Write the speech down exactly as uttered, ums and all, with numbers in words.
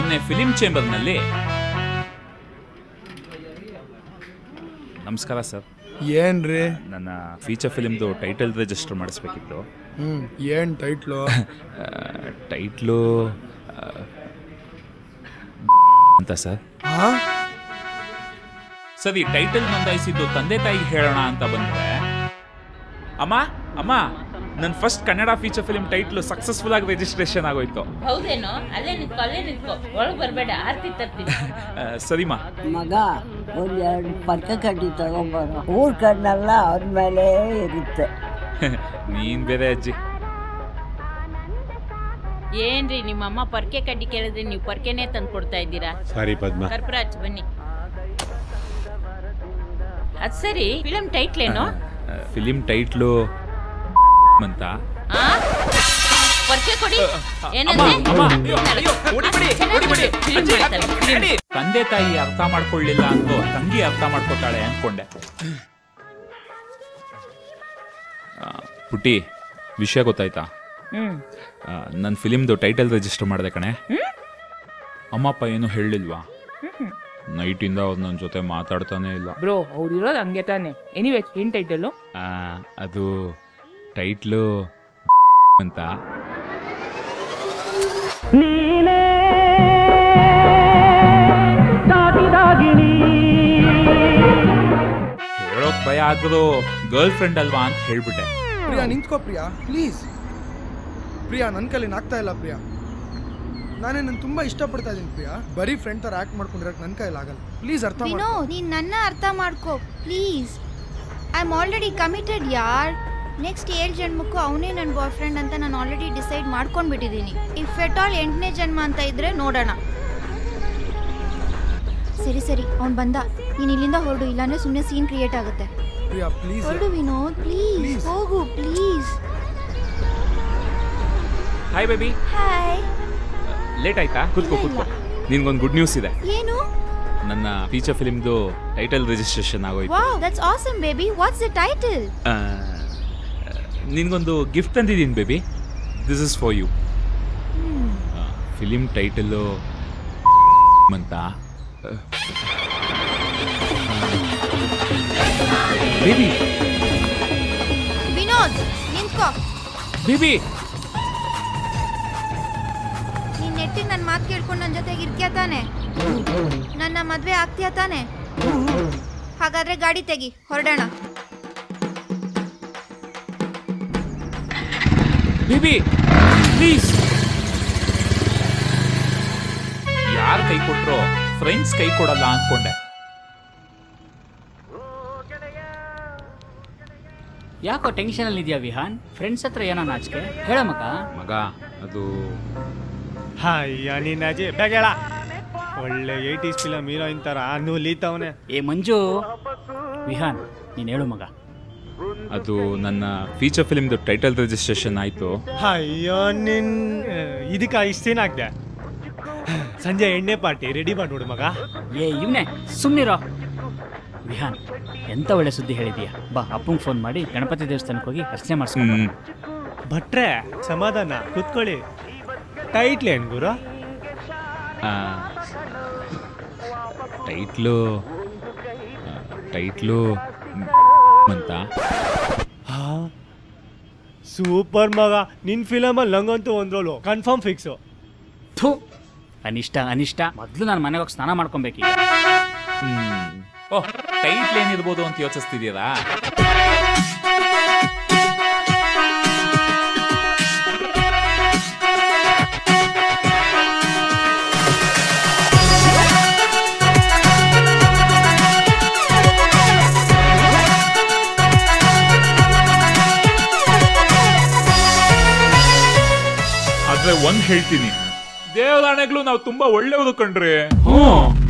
ಮೊನ್ನೆ ಫಿಲಿಂ ಚೇಂಬರ್ನಲ್ಲಿ. ನಮಸ್ಕಾರ ಸರ್. ಏನ್ರಿ? ನನ್ನ ಫೀಚರ್ ಫಿಲಿಮ್ದು ಟೈಟಲ್ ರಿಜಿಸ್ಟರ್ ಮಾಡಿಸ್ಬೇಕಿತ್ತು. ಹ್ಞೂ, ಏನು ಟೈಟ್ಲು? ಟೈಟ್ಲು ಅಂತ ಸರ್. ಸರ್, ಈ ಟೈಟಲ್ ನೋಂದಾಯಿಸಿದ್ದು ತಂದೆ ತಾಯಿಗೆ ಹೇಳೋಣ ಅಂತ ಬಂದರೆ, ಅಮ್ಮ ಅಮ್ಮ ನನ್ನ first Kannada feature film title successful ಆಗಿ ರಿಜಿಸ್ಟ್ರೇಷನ್ ಆಗೋಯ್ತು. ಹೌದೇನೋ? ಅಲ್ಲೇ ನಿಂತ್ಕೋ, ಅಲ್ಲೇ ನಿಂತ್ಕೋ, ಒಳಗೆ ಬರಬೇಡ, ಆರ್ತಿ ತರ್ತೀನಿ. ಸರಿಮಾ. ಮಗ, ಒಂದು ಎರಡು ಪಕ್ಕ ಕಡ್ಡಿ ತಗೊಂಬಾರ, ಊರು ಕಣ್ಣಲ್ಲ ಅವ್ರ ಮೇಲೆ ಇರುತ್ತೆ. ನೀನು ಬೇರೆ ಅಜ್ಜಿ. ಏನ್ರಿ ನಿಮ್ಮಮ್ಮ ಪರ್ಕೆ ಕಡ್ಡಿ ಕೇಳಿದ್ರೆ ನೀವು ಪರ್ಕೆನೇ ತಂದು ಕೊಡ್ತಾ ಇದ್ದೀರಾ? ಸಾರಿ ಪದ್ಮ. ಕರ್ಪರಾಜ್ ಬನ್ನಿ. ಅದು ಸರಿ, ಫಿಲಮ್ ಟೈಟ್ಲ್ ಏನೋ? ಫಿಲಿಮ್ ಟೈಟ್ಲು ಅಂತ. ತಂದೆ ತಾಯಿ ಅರ್ಥ ಮಾಡ್ಕೊಳ್ಳಿಲ್ಲ ಅಂದು ತಂಗಿ ಅರ್ಥ ಮಾಡ್ಕೊತಾಳೆ ಅನ್ಕೊಂಡೆ. ಪುಟ್ಟಿ, ವಿಷಯ ಗೊತ್ತಾಯ್ತಾ? ನನ್ನ ಫಿಲಿಮ್ದು ಟೈಟಲ್ ರಿಜಿಸ್ಟರ್ ಮಾಡಿದೆ ಕಣೆ. ಅಮ್ಮಪ್ಪ ಏನು ಹೇಳಿಲ್ವಾ? ನೈಟಿಂದ ಅವ್ರು ನನ್ನ ಜೊತೆ ಮಾತಾಡ್ತಾನೆ ಇಲ್ಲ. ಬ್ರೋ, ಅವ್ರು ಇರೋದು ಹಂಗೆ ತಾನೆ. ಎನಿವೇ, ಏನು ಟೈಟಲ್ಲು? ಅದು ಟೈಟ್ಲು ಅಂತ. ನೀನೇ ಹೇಳೋಕ್ ಭಯ ಆದ್ರೂ ಗರ್ಲ್ ಫ್ರೆಂಡ್ ಅಲ್ವಾ ಅಂತ ಹೇಳ್ಬಿಟ್ಟೆ. ಪ್ರಿಯಾ ನಿಂತ್ಕೋ, ಪ್ರಿಯಾ ಪ್ಲೀಸ್. ಪ್ರಿಯಾ, ನನ್ನ ಕೈಲಿ ಆಗ್ತಾ ಇಲ್ಲ ಪ್ರಿಯಾ. ನಾನೇ ನಾನು ತುಂಬಾ ಇಷ್ಟಪಡ್ತಾ ಇದ್ದೀನಿ ಪ್ರಿಯಾ. ಬರೀ ಫ್ರೆಂಡ್ ತರ ಆಕ್ಟ್ ಮಾಡ್ಕೊಂಡಿರಕ್ಕೆ ನನ್ನ ಕೈಲಿ ಆಗಲ್ಲ. ಪ್ಲೀಸ್ ಅರ್ಥ ಮಾಡ್ಕೋ. ನೀನು ನನ್ನ ಅರ್ಥ ಮಾಡ್ಕೋ please. I am already committed ಯಾರ್. ನೆಕ್ಸ್ಟ್ ಏಳು ಜನ್ಮಕ್ಕೂ ಅವನೇ ನನ್ನ ಬಾಯ್ ಫ್ರೆಂಡ್ ಅಂತ ನಾನು ಆಲ್ರೆಡಿ ಡಿಸೈಡ್ ಮಾಡ್ಕೊಂಡ್ಬಿಟ್ಟಿದ್ದೀನಿ. ಇಫ್ ಎಟ್ ಆಲ್ ಎಂಟನೇ ಜನ್ಮ ಅಂತ ಇದ್ದರೆ ನೋಡೋಣ. ಸರಿ ಸರಿ, ಅವ್ನು ಬಂದ. ನೀನು ಇಲ್ಲಿಂದ ಹೊರಡು, ಇಲ್ಲಾಂದರೆ ಸುಮ್ಮನೆ ಸೀನ್ ಕ್ರಿಯೇಟ್ ಆಗುತ್ತೆ. ಹೊರಡು ವಿನೋದ್, ಪ್ಲೀಸ್ ಹೋಗು please. Hi baby. Hi. Late ಆಯ್ತಾ? ಕೂತ್ಕೋ ಕೂತ್ಕೋ. ನಿನ್ಗೊಂದು ಗುಡ್ ನ್ಯೂಸ್ ಇದೆ. ಏನು? ನನ್ನ ಫೀಚರ್ ಫಿಲ್ಮ್ದು ಟೈಟಲ್ ರಿಜಿಸ್ಟ್ರೇಷನ್ ಆಗೋಯ್ತು. Wow, that's awesome baby. What's the title? ನಿನಗೊಂದು ಗಿಫ್ಟ್ ತಂದಿದ್ದೀನಿ baby. This is for you. Film title ಅಂತ. ಬೇಬಿ ವಿನೋದ್ ನಿಂತ್ಕೋ. ಬೇಬಿ, ನೀನು ನೆಟ್ಟಿಗೆ ನನ್ನ ಮಾತು ಕೇಳ್ಕೊಂಡು ನನ್ನ ಜೊತೆಗೆ ಇರ್ತೀಯಾ ತಾನೆ? ನನ್ನ ಮದುವೆ ಆಗ್ತೀಯಾ ತಾನೆ? ಹಾಗಾದರೆ ಗಾಡಿ ತೆಗಿ, ಹೊರಡೋಣ. Baby please. ಯಾರು ಕೈ ಕೊಟ್ಟರೋ ಫ್ರೆಂಡ್ಸ್ ಕೈ ಕೊಡಲ್ಲ ಅಂದ್ಕೊಂಡೆ. ಯಾಕೋ ಟೆನ್ಷನಲ್ಲಿ ಇದೆಯಾ ವಿಹಾನ್? ಫ್ರೆಂಡ್ಸ್ ಹತ್ರ ಏನೋ ನಾಚಿಕೆ ಹೇಳ ಮಗ. ಮಗ ಅದು ಹಾಯ್ ನೀನು ಅಜಿ ಬೇಗೇಳ. ಒಳ್ಳೆ ಏಯ್ಟೀಸ್ ಫಿಲಮ್ ಹೀರೋಯಿನ್ ಥರ ನೂಲಿತವನೇ. ಏ ಮಂಜು, ವಿಹಾನ್ ನೀನು ಹೇಳು ಮಗ. ಅದು ನನ್ನ ಫೀಚರ್ ಫಿಲ್ಮ್ದು ಟೈಟಲ್ ರಿಜಿಸ್ಟ್ರೇಷನ್ ಆಯಿತು. ಅಯ್ಯೋ ನಿನ್ ಇದಕ್ಕೆ ಇಷ್ಟು ದಿನ ಆಗಿದೆ. ಸಂಜೆ ಎಣ್ಣೆ ಪಾರ್ಟಿ ರೆಡಿ ಮಾಡಿ ನೋಡು ಮಗ. ಏ ಇವನೇ ಸುಮ್ಮನಿರೋ. ವಿಹಾನ್, ಎಂಥ ಒಳ್ಳೆ ಸುದ್ದಿ ಹೇಳಿದೀಯಾ. ಬಾ ಅಪ್ಪಂಗೆ ಫೋನ್ ಮಾಡಿ ಗಣಪತಿ ದೇವಸ್ಥಾನಕ್ಕೆ ಹೋಗಿ ಅರ್ಚನೆ ಮಾಡಿಸ್ಕೊಂಡು. ಭಟ್ರೆ ಸಮಾಧಾನ ಕೂತ್ಕೊಳ್ಳಿ. ಟೈಟ್ಲ್ ಏನು ಗುರು? ಟೈಟ್ಲು ಟೈಟ್ಲು ಅಂತ. ಸೂಪರ್ ಮಗ, ನಿನ್ ಫಿಲಮಲ್ಲಿ ನಂಗಂತೂ ಒಂದ್ರೋಲು ಕನ್ಫರ್ಮ್ ಫಿಕ್ಸು. ಥೂ, ಅನಿಷ್ಟ ಅನಿಷ್ಟ. ಮೊದಲು ನಾನು ಮನೆಗೆ ಹೋಗಿ ಸ್ನಾನ ಮಾಡ್ಕೊಬೇಕೀಗ. ಓಹ್, ಟೈಟ್ಲ್ ಏನಿರ್ಬೋದು ಅಂತ ಯೋಚಿಸ್ತಿದ್ದೀರಾ? ಒಂದ್ ಹೇಳ್ತೀನಿ, ದೇವದಾಣೆಗಳು ನಾವು ತುಂಬಾ ಒಳ್ಳೆಯವರು ಕಂಡ್ರೆ. ಹ್ಞೂ.